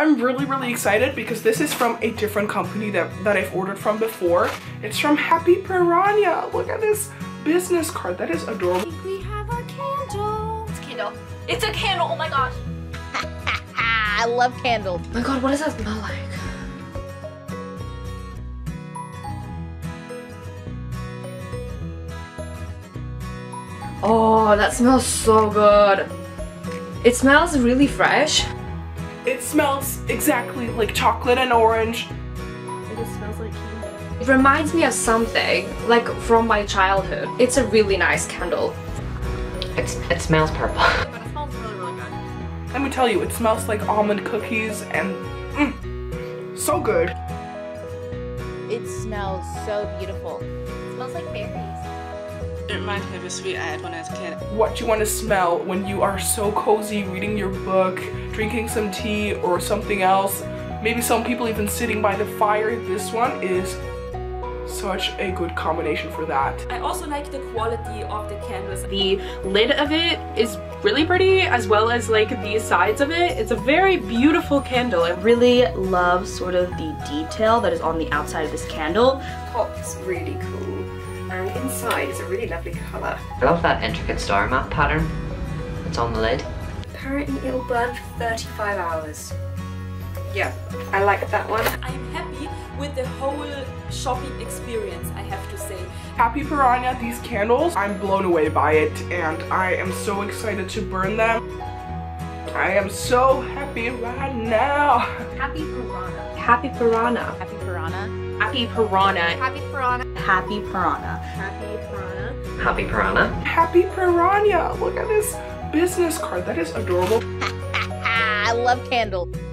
I'm really excited because this is from a different company that I've ordered from before. It's from Happy Piranha. Look at this business card. That is adorable. I think we have our candle. It's a candle. It's a candle. Oh my gosh. I love candles. Oh my god, what does that smell like? Oh, that smells so good. It smells really fresh. It smells exactly like chocolate and orange. It just smells like candy. It reminds me of something, like from my childhood. It's a really nice candle. It smells purple. But it smells really good. Let me tell you, it smells like almond cookies and so good. It smells so beautiful. It smells like berries. It reminds me of a sweet I had when I was a kid. What you want to smell when you are so cozy reading your book, drinking some tea or something else, maybe some people even sitting by the fire. This one is such a good combination for that. I also like the quality of the candles. The lid of it is really pretty, as well as like the sides of it. It's a very beautiful candle. I really love sort of the detail that is on the outside of this candle. Top's really cool. And inside is a really lovely colour. I love that intricate star map pattern that's on the lid. Apparently it'll burn for 35 hours. Yeah, I like that one. I'm happy with the whole shopping experience, I have to say. Happy Piranha, these candles, I'm blown away by it and I am so excited to burn them. I am so happy right now. Happy Piranha. Happy Piranha. Happy Piranha. Happy Piranha. Happy Piranha. Happy Piranha. Happy Piranha. Happy Piranha. Happy Piranha. Look at this business card. That is adorable. I love candles.